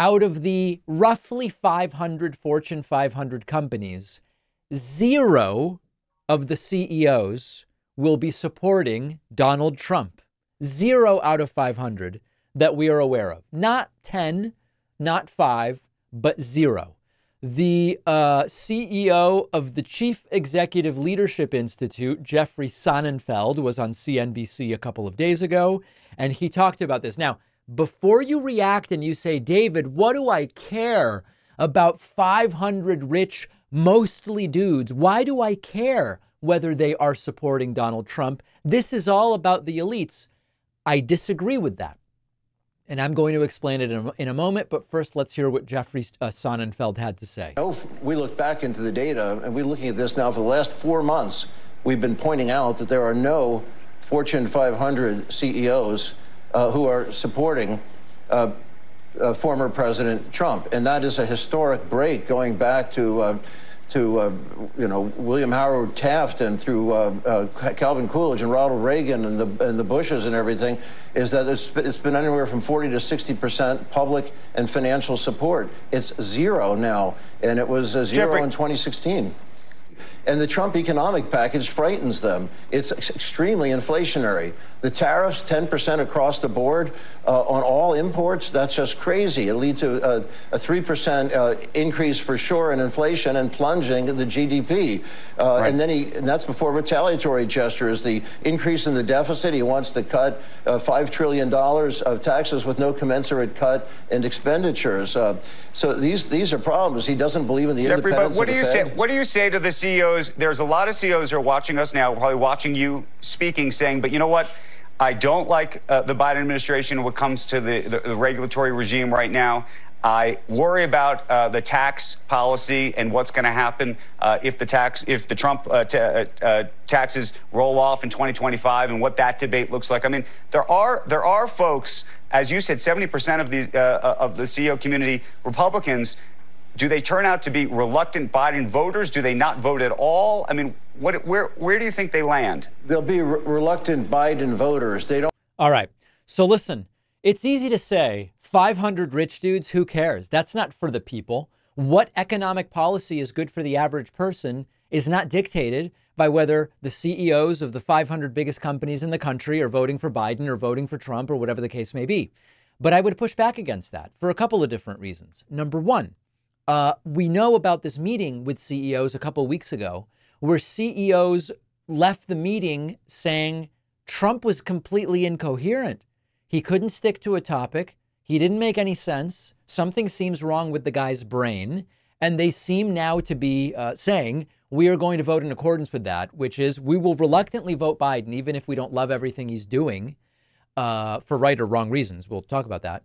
out of the roughly 500 Fortune 500 companies, 0 of the CEOs will be supporting Donald Trump. 0 out of 500 that we are aware of. Not 10, not 5, but 0. The CEO of the Chief Executive Leadership Institute, Jeffrey Sonnenfeld, was on CNBC a couple of days ago, and he talked about this. Now, before you react and you say, David, what do I care about 500 rich, mostly dudes? Why do I care whether they are supporting Donald Trump? This is all about the elites. I disagree with that. And I'm going to explain it in a moment, but first let's hear what Jeffrey Sonnenfeld had to say. We look back into the data, and we're looking at this now for the last 4 months. We've been pointing out that there are no Fortune 500 CEOs who are supporting former President Trump, and that is a historic break going back to you know, William Howard Taft and through Calvin Coolidge and Ronald Reagan and the Bushes and everything, is that it's been anywhere from 40% to 60% public and financial support. It's 0 now, and it was 0 in 2016. And the Trump economic package frightens them. It's extremely inflationary. The tariffs, 10% across the board on all imports, that's just crazy. It leads to a 3% increase for sure in inflation and plunging in the GDP. Right. And then and that's before retaliatory gestures, the increase in the deficit. He wants to cut $5 trillion of taxes with no commensurate cut in expenditures. So these are problems. He doesn't believe in the independence of the Fed. What do you say to the CEO? There's a lot of CEOs who are watching us now, probably watching you speaking, saying, but you know what? I don't like the Biden administration when it comes to the regulatory regime right now. I worry about the tax policy and what's going to happen if the Trump taxes roll off in 2025 and what that debate looks like. I mean, there are folks, as you said, 70% of the CEO community, Republicans. Do they turn out to be reluctant Biden voters? Do they not vote at all? I mean, where do you think they land? They'll be reluctant Biden voters. They don't. All right. So listen, it's easy to say 500 rich dudes, who cares? That's not for the people. What economic policy is good for the average person is not dictated by whether the CEOs of the 500 biggest companies in the country are voting for Biden or voting for Trump or whatever the case may be. But I would push back against that for a couple of different reasons. Number one, we know about this meeting with CEOs a couple weeks ago where CEOs left the meeting saying Trump was completely incoherent. He couldn't stick to a topic. He didn't make any sense. Something seems wrong with the guy's brain. And they seem now to be saying we are going to vote in accordance with that, which is we will reluctantly vote Biden, even if we don't love everything he's doing for right or wrong reasons. We'll talk about that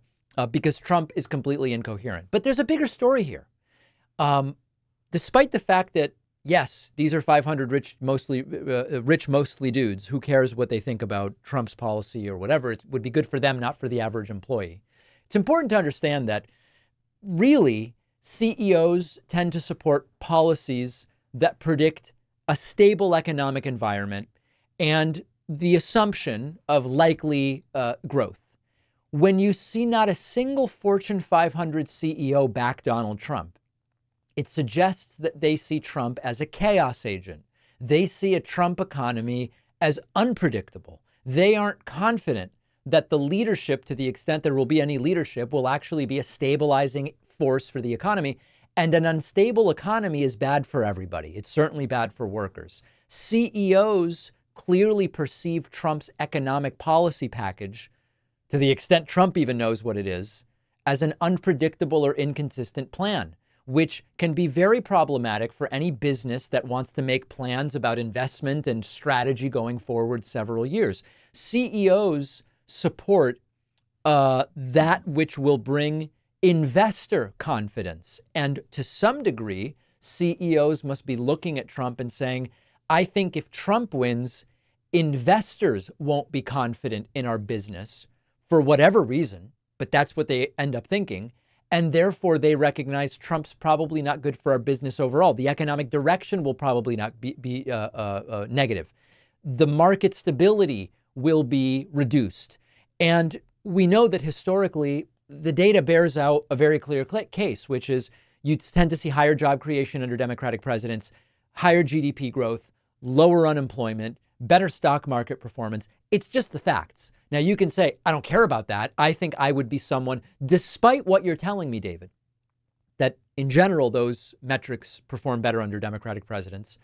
because Trump is completely incoherent. But there's a bigger story here. Despite the fact that, yes, these are 500 rich, mostly dudes, who cares what they think about Trump's policy or whatever, it would be good for them, not for the average employee. It's important to understand that really CEOs tend to support policies that predict a stable economic environment and the assumption of likely growth. When you see not a single Fortune 500 CEO back Donald Trump, it suggests that they see Trump as a chaos agent. They see a Trump economy as unpredictable. They aren't confident that the leadership, to the extent there will be any leadership, will actually be a stabilizing force for the economy. And an unstable economy is bad for everybody. It's certainly bad for workers. CEOs clearly perceive Trump's economic policy package, to the extent Trump even knows what it is, as an unpredictable or inconsistent plan, which can be very problematic for any business that wants to make plans about investment and strategy going forward several years. CEOs support that which will bring investor confidence. And to some degree, CEOs must be looking at Trump and saying, I think if Trump wins, investors won't be confident in our business for whatever reason, but that's what they end up thinking. And therefore, they recognize Trump's probably not good for our business overall. The economic direction will probably not be negative. The market stability will be reduced. And we know that historically, the data bears out a very clear case, which is you tend to see higher job creation under Democratic presidents, higher GDP growth, lower unemployment, better stock market performance. It's just the facts. Now, you can say, I don't care about that. I think I would be someone, despite what you're telling me, David, that in general, those metrics perform better under Democratic presidents.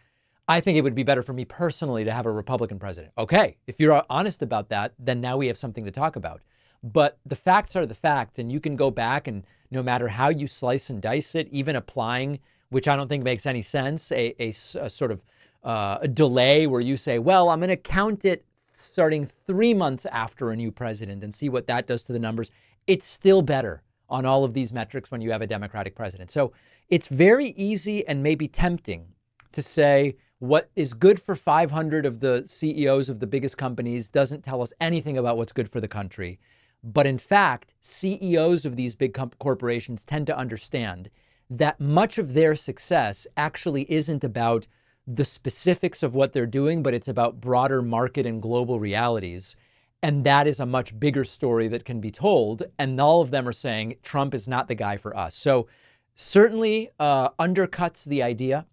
I think it would be better for me personally to have a Republican president. Okay, if you're honest about that, then now we have something to talk about. But the facts are the facts, and you can go back and no matter how you slice and dice it, even applying, which I don't think makes any sense, a sort of a delay where you say, well, I'm going to count it starting 3 months after a new president and see what that does to the numbers. It's still better on all of these metrics when you have a Democratic president. So it's very easy and maybe tempting to say what is good for 500 of the CEOs of the biggest companies doesn't tell us anything about what's good for the country. But in fact, CEOs of these big corporations tend to understand that much of their success actually isn't about the specifics of what they're doing, but it's about broader market and global realities. And that is a much bigger story that can be told. And all of them are saying Trump is not the guy for us. So certainly undercuts the idea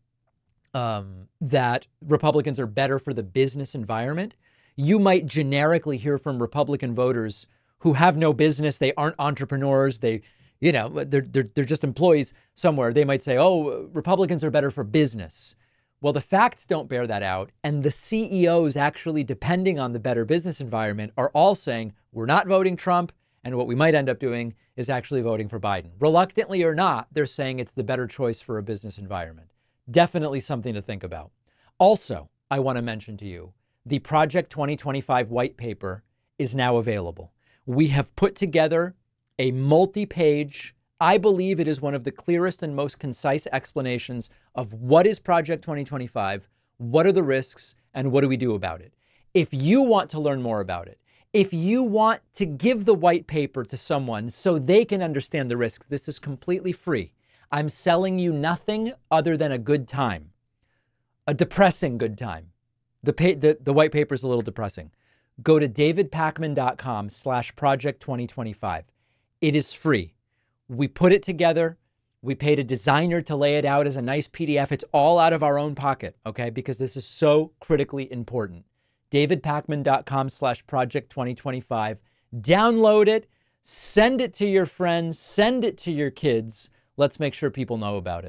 that Republicans are better for the business environment. You might generically hear from Republican voters who have no business. They aren't entrepreneurs. They, you know, they're just employees somewhere. They might say, oh, Republicans are better for business. Well, the facts don't bear that out. And the CEOs actually, depending on the better business environment, are all saying we're not voting Trump. And what we might end up doing is actually voting for Biden. Reluctantly or not, they're saying it's the better choice for a business environment. Definitely something to think about. Also, I want to mention to you, the Project 2025 white paper is now available. We have put together a multi-page, I believe it is one of the clearest and most concise explanations of what is Project 2025, what are the risks, and what do we do about it. If you want to learn more about it, if you want to give the white paper to someone so they can understand the risks, this is completely free. I'm selling you nothing other than a good time, a depressing good time. The white paper is a little depressing. Go to DavidPakman.com/Project 2025. It is free. We put it together. We paid a designer to lay it out as a nice PDF. It's all out of our own pocket, okay? Because this is so critically important. DavidPakman.com/Project 2025. Download it, send it to your friends, send it to your kids. Let's make sure people know about it.